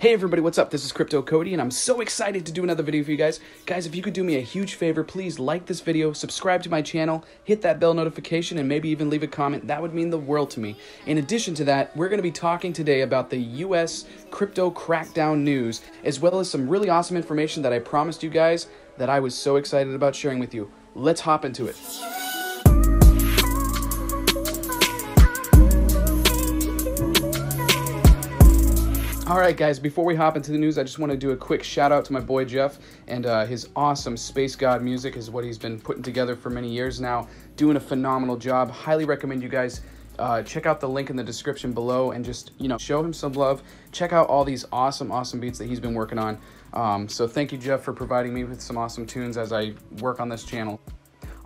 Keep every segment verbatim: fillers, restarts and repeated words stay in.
Hey everybody, what's up? This is Crypto Cody, and I'm so excited to do another video for you guys. Guys, if you could do me a huge favor, please like this video, subscribe to my channel, hit that bell notification, and maybe even leave a comment. That would mean the world to me. In addition to that, we're going to be talking today about the U S crypto crackdown news, as well as some really awesome information that I promised you guys that I was so excited about sharing with you. Let's hop into it. All right, guys, before we hop into the news, I just want to do a quick shout out to my boy Jeff and uh, his awesome Space God music is what he's been putting together for many years now, doing a phenomenal job. Highly recommend you guys uh, check out the link in the description below and just, you know, show him some love. Check out all these awesome, awesome beats that he's been working on. Um, so thank you, Jeff, for providing me with some awesome tunes as I work on this channel.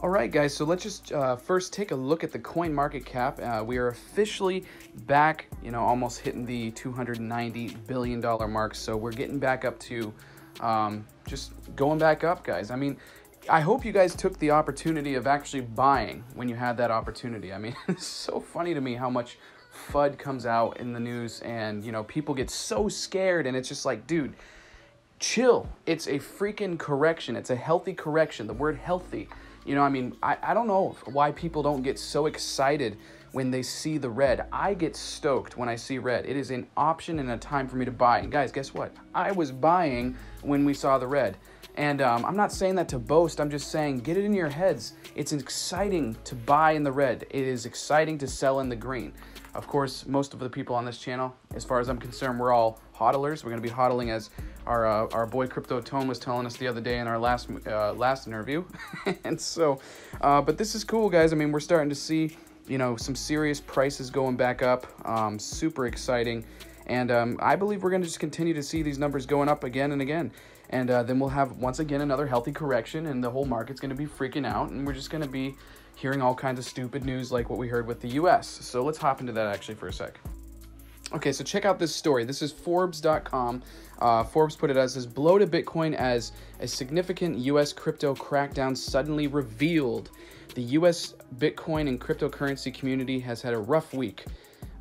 All right, guys, so let's just uh, first take a look at the coin market cap. Uh, we are officially back, you know, almost hitting the two hundred ninety billion dollar mark. So we're getting back up to um, just going back up, guys. I mean, I hope you guys took the opportunity of actually buying when you had that opportunity. I mean, it's so funny to me how much FUD comes out in the news and, you know, people get so scared and it's just like, dude, chill. It's a freaking correction. It's a healthy correction. The word healthy. You know, I mean, I, I don't know why people don't get so excited when they see the red. I get stoked when I see red. It is an option and a time for me to buy. And guys, guess what? I was buying when we saw the red. And um, I'm not saying that to boast. I'm just saying get it in your heads. It's exciting to buy in the red. It is exciting to sell in the green. Of course, most of the people on this channel, as far as I'm concerned, we're all hodlers. We're going to be hodling, as our uh, our boy Crypto Tone was telling us the other day in our last uh, last interview. And so, uh, but this is cool, guys. I mean, we're starting to see, you know, some serious prices going back up. Um, super exciting. And um, I believe we're going to just continue to see these numbers going up again and again. And uh, then we'll have, once again, another healthy correction, and the whole market's going to be freaking out, and we're just going to be hearing all kinds of stupid news like what we heard with the U S. So let's hop into that actually for a sec. Okay, so check out this story. This is Forbes dot com. Uh, Forbes put it as this: blow to Bitcoin as a significant U S crypto crackdown suddenly revealed. The U S Bitcoin and cryptocurrency community has had a rough week.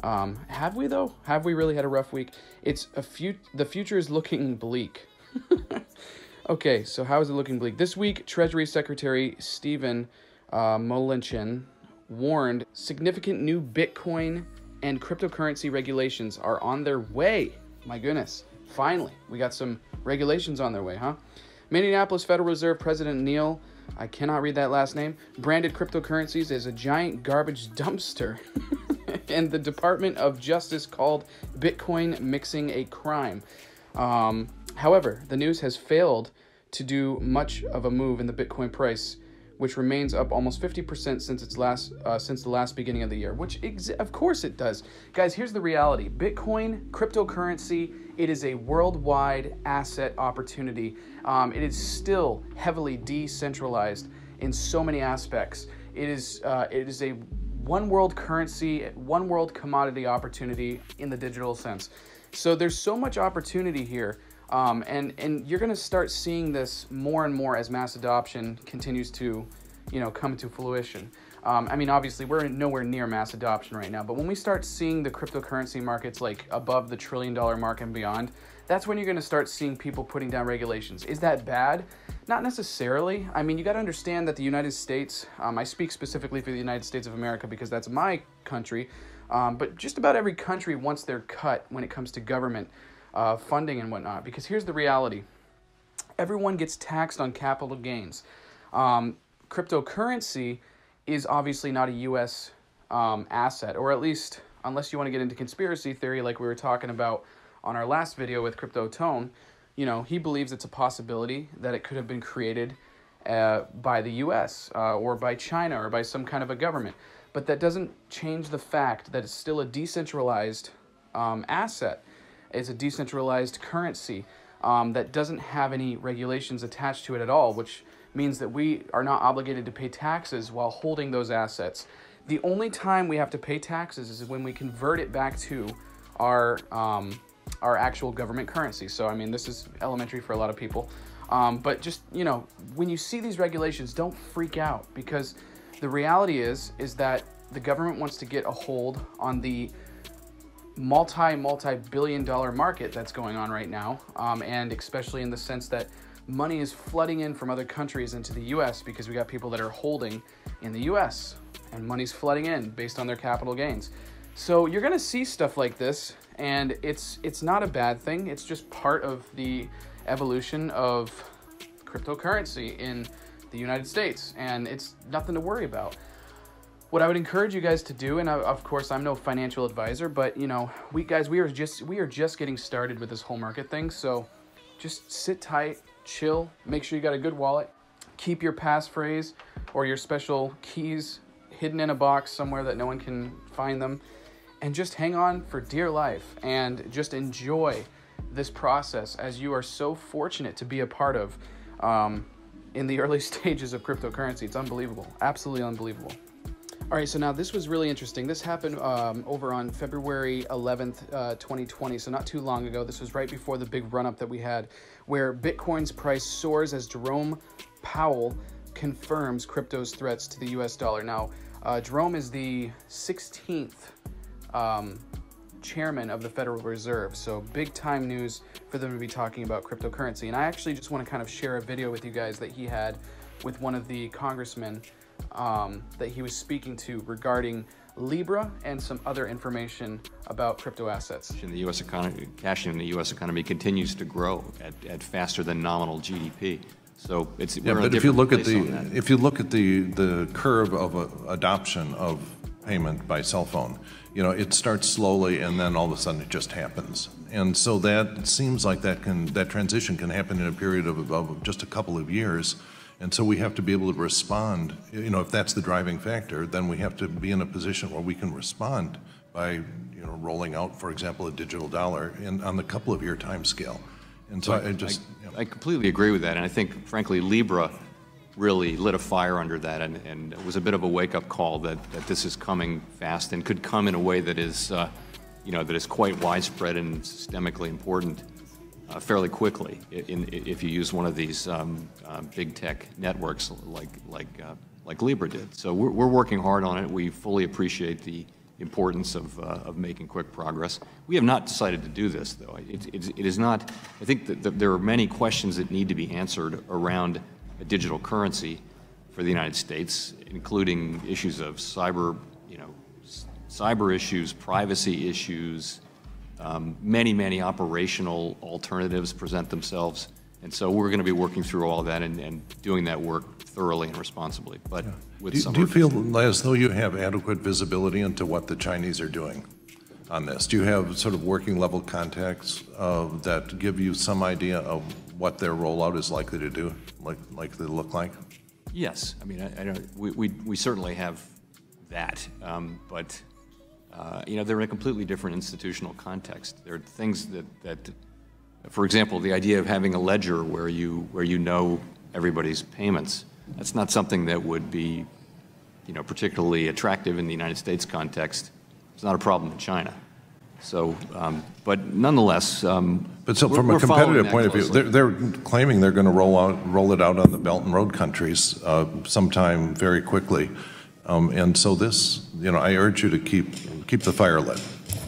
Um, have we though? Have we really had a rough week? It's a few, the future is looking bleak. Okay, so how is it looking bleak? This week, Treasury Secretary Stephen uh, Mnuchin warned significant new Bitcoin and cryptocurrency regulations are on their way. My goodness, finally, we got some regulations on their way, huh? Minneapolis Federal Reserve President Neil, I cannot read that last name, branded cryptocurrencies as a giant garbage dumpster. And the Department of Justice called Bitcoin mixing a crime. Um, however, the news has failed to do much of a move in the Bitcoin price, which remains up almost fifty percent since its last uh, since the last beginning of the year, which ex of course it does. Guys, here's the reality. Bitcoin, cryptocurrency, it is a worldwide asset opportunity. Um, it is still heavily decentralized in so many aspects. It is, uh, it is a one world currency, one world commodity opportunity in the digital sense. So there's so much opportunity here, um, and, and you're going to start seeing this more and more as mass adoption continues to, you know, come to fruition. Um, I mean, obviously, we're nowhere near mass adoption right now, but when we start seeing the cryptocurrency markets like above the trillion dollar mark and beyond, that's when you're going to start seeing people putting down regulations. Is that bad? Not necessarily. I mean, you got to understand that the United States, um, I speak specifically for the United States of America because that's my country, um, but just about every country wants their cut when it comes to government uh, funding and whatnot, because here's the reality. Everyone gets taxed on capital gains. Um, cryptocurrency is obviously not a U S um, asset, or at least, unless you want to get into conspiracy theory like we were talking about on our last video with Crypto Tone. You know, he believes it's a possibility that it could have been created uh, by the U S uh, or by China or by some kind of a government. But that doesn't change the fact that it's still a decentralized um, asset. It's a decentralized currency um, that doesn't have any regulations attached to it at all, which means that we are not obligated to pay taxes while holding those assets. The only time we have to pay taxes is when we convert it back to our um, our actual government currency. So, I mean, this is elementary for a lot of people. Um, but just, you know, when you see these regulations, don't freak out, because the reality is, is that the government wants to get a hold on the multi, multi-billion dollar market that's going on right now, um, and especially in the sense that money is flooding in from other countries into the U S because we got people that are holding in the U S and money's flooding in based on their capital gains. So you're going to see stuff like this, and it's it's not a bad thing. It's just part of the evolution of cryptocurrency in the United States, and it's nothing to worry about. What I would encourage you guys to do, and I, of course I'm no financial advisor, but you know, we guys, we are just we are just getting started with this whole market thing. So just sit tight, chill, make sure you got a good wallet, keep your passphrase or your special keys hidden in a box somewhere that no one can find them, and just hang on for dear life and just enjoy this process as you are so fortunate to be a part of um, in the early stages of cryptocurrency. It's unbelievable, absolutely unbelievable. All right, so now this was really interesting. This happened um, over on February eleventh, uh, twenty twenty, so not too long ago. This was right before the big run-up that we had, where Bitcoin's price soars as Jerome Powell confirms crypto's threats to the U S dollar. Now, uh, Jerome is the sixteenth um, chairman of the Federal Reserve, so big-time news for them to be talking about cryptocurrency. And I actually just want to kind of share a video with you guys that he had with one of the congressmen Um, that he was speaking to regarding Libra and some other information about crypto assets. In the U S economy, cash in the U S economy continues to grow at, at faster than nominal G D P. So it's yeah, we're but a if you look at the if you look at the the curve of uh, adoption of payment by cell phone, you know, it starts slowly and then all of a sudden it just happens. And so that seems like that can that transition can happen in a period of, of just a couple of years. And so we have to be able to respond, you know, if that's the driving factor, then we have to be in a position where we can respond by, you know, rolling out, for example, a digital dollar in, on the couple of year time scale. And so, so I, I just... I, you know. I completely agree with that. And I think, frankly, Libra really lit a fire under that, and, and it was a bit of a wake-up call that, that this is coming fast and could come in a way that is, uh, you know, that is quite widespread and systemically important. Uh, fairly quickly, in, in, if you use one of these um, uh, big tech networks like like uh, like Libra did. So we're, we're working hard on it. We fully appreciate the importance of uh, of making quick progress. We have not decided to do this, though. It, it, it is not. I think that the, there are many questions that need to be answered around a digital currency for the United States, including issues of cyber, you know, cyber issues, privacy issues. Um, many, many operational alternatives present themselves, and so we're going to be working through all that and, and doing that work thoroughly and responsibly. But yeah. with do, some do you feel as though you have adequate visibility into what the Chinese are doing on this? Do you have sort of working level contacts uh, that give you some idea of what their rollout is likely to do, like likely to look like? Yes, I mean, I, I don't. We, we we certainly have that, um, but. Uh, you know, they're in a completely different institutional context. There are things that, that, for example, the idea of having a ledger where you where you know everybody's payments. That's not something that would be, you know, particularly attractive in the United States context. It's not a problem in China. So, um, but nonetheless, um, but so from a competitive point of view, they're, they're claiming they're going to roll out roll it out on the Belt and Road countries uh, sometime very quickly. Um, and so this, you know, I urge you to keep keep the fire lit.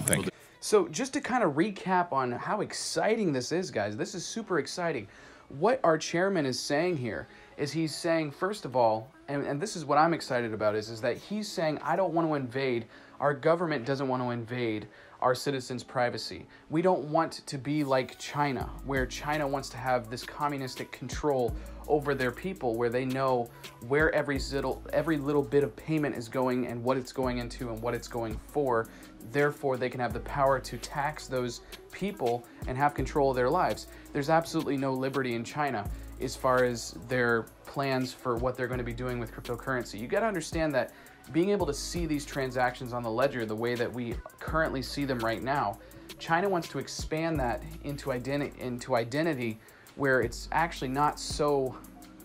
Thank you. So just to kind of recap on how exciting this is, guys, this is super exciting. What our chairman is saying here is he's saying, first of all, and, and this is what I'm excited about, is, is that he's saying, I don't want to invade, our government doesn't want to invade our citizens' privacy. We don't want to be like China, where China wants to have this communistic control over their people, where they know where every little every little bit of payment is going and what it's going into and what it's going for. Therefore, they can have the power to tax those people and have control of their lives. There's absolutely no liberty in China as far as their plans for what they're going to be doing with cryptocurrency. You got to understand that being able to see these transactions on the ledger the way that we currently see them right now, China wants to expand that into identi- into identity where it's actually not so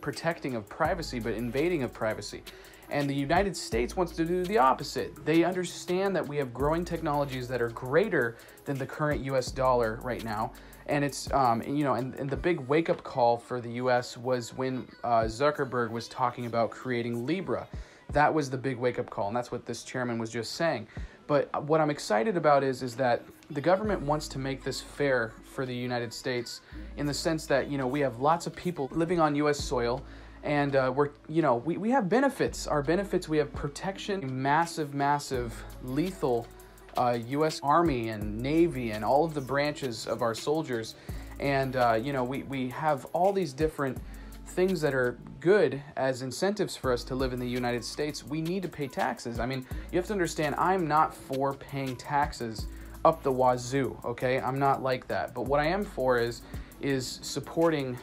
protecting of privacy, but invading of privacy. And the United States wants to do the opposite. They understand that we have growing technologies that are greater than the current U S dollar right now. And it's, um, you know, and, and the big wake-up call for the U S was when uh, Zuckerberg was talking about creating Libra. That was the big wake-up call, and that's what this chairman was just saying. But what I'm excited about is, is that the government wants to make this fair for the United States in the sense that, you know, we have lots of people living on U S soil, and uh, we're, you know, we, we have benefits. Our benefits, we have protection, massive, massive, lethal uh, U S Army and Navy and all of the branches of our soldiers. And, uh, you know, we, we have all these different things that are good as incentives for us to live in the United States. We need to pay taxes. I mean, you have to understand, I'm not for paying taxes up the wazoo, okay? I'm not like that. But what I am for is, is supporting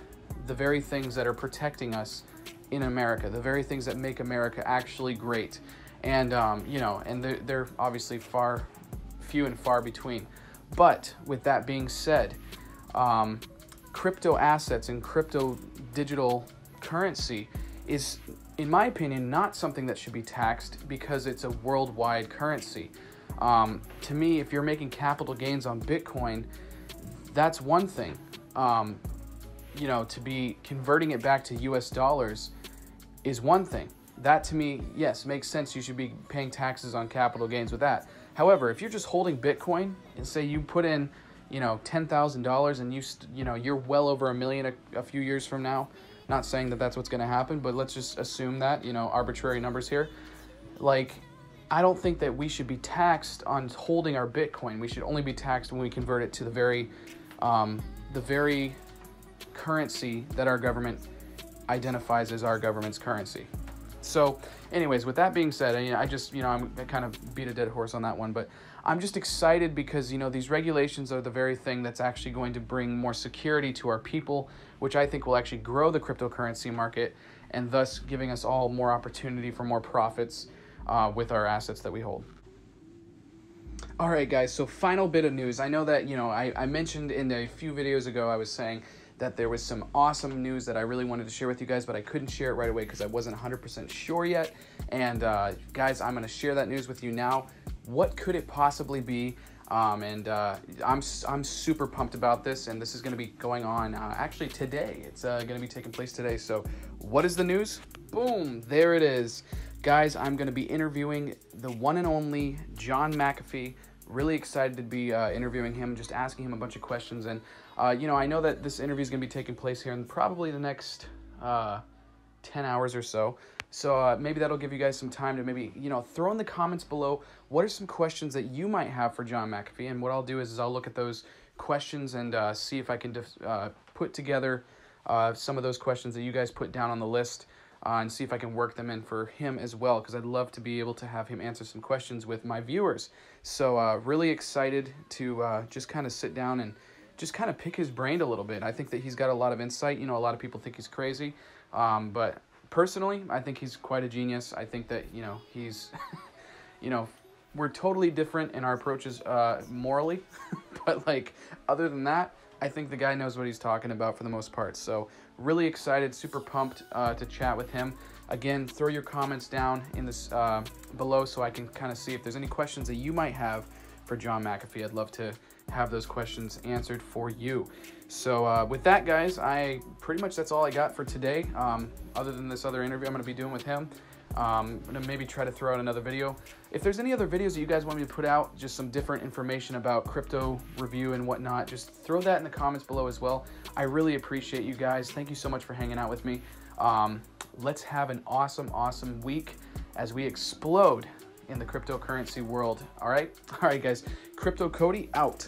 the very things that are protecting us in America, the very things that make America actually great. And, um, you know, and they're, they're obviously far, few and far between. But with that being said, um, crypto assets and crypto digital currency is, in my opinion, not something that should be taxed because it's a worldwide currency. Um, to me, if you're making capital gains on Bitcoin, that's one thing. Um, you know, to be converting it back to U S dollars is one thing. That to me, yes, makes sense. You should be paying taxes on capital gains with that. However, if you're just holding Bitcoin and say you put in, you know, ten thousand dollars and you, you know, you're well over a million a, a few years from now, not saying that that's what's going to happen, but let's just assume that, you know, arbitrary numbers here. Like, I don't think that we should be taxed on holding our Bitcoin. We should only be taxed when we convert it to the very, um, the very currency that our government identifies as our government's currency. So anyways, with that being said, I, I just, you know, I'm, I kind of beat a dead horse on that one, but I'm just excited because, you know, these regulations are the very thing that's actually going to bring more security to our people, which I think will actually grow the cryptocurrency market and thus giving us all more opportunity for more profits uh, with our assets that we hold. All right, guys, so final bit of news. I know that, you know, I, I mentioned in a few videos ago, I was saying that there was some awesome news that I really wanted to share with you guys, but I couldn't share it right away because I wasn't one hundred percent sure yet. And uh, guys, I'm gonna share that news with you now. What could it possibly be? Um, and uh, I'm, I'm super pumped about this, and this is gonna be going on uh, actually today. It's uh, gonna be taking place today. So what is the news? Boom, there it is. Guys, I'm gonna be interviewing the one and only John McAfee. Really excited to be uh, interviewing him, just asking him a bunch of questions. And, uh, you know, I know that this interview is going to be taking place here in probably the next uh, ten hours or so. So uh, maybe that'll give you guys some time to maybe, you know, throw in the comments below what are some questions that you might have for John McAfee. And what I'll do is, is I'll look at those questions and uh, see if I can uh, put together uh, some of those questions that you guys put down on the list. Uh, and see if I can work them in for him as well, because I'd love to be able to have him answer some questions with my viewers. So uh, really excited to uh, just kind of sit down and just kind of pick his brain a little bit. I think that he's got a lot of insight. You know, a lot of people think he's crazy, um, but personally, I think he's quite a genius. I think that, you know, he's, you know, we're totally different in our approaches uh, morally, but like other than that, I think the guy knows what he's talking about for the most part. So really excited, super pumped uh, to chat with him. Again, throw your comments down in this uh, below so I can kind of see if there's any questions that you might have for John McAfee. I'd love to have those questions answered for you. So uh, with that, guys, I pretty much that's all I got for today. Um, other than this other interview I'm going to be doing with him. Um, I'm going to maybe try to throw out another video. If there's any other videos that you guys want me to put out, just some different information about crypto review and whatnot, just throw that in the comments below as well. I really appreciate you guys. Thank you so much for hanging out with me. Um, let's have an awesome, awesome week as we explode in the cryptocurrency world. All right? All right, guys. Crypto Cody out.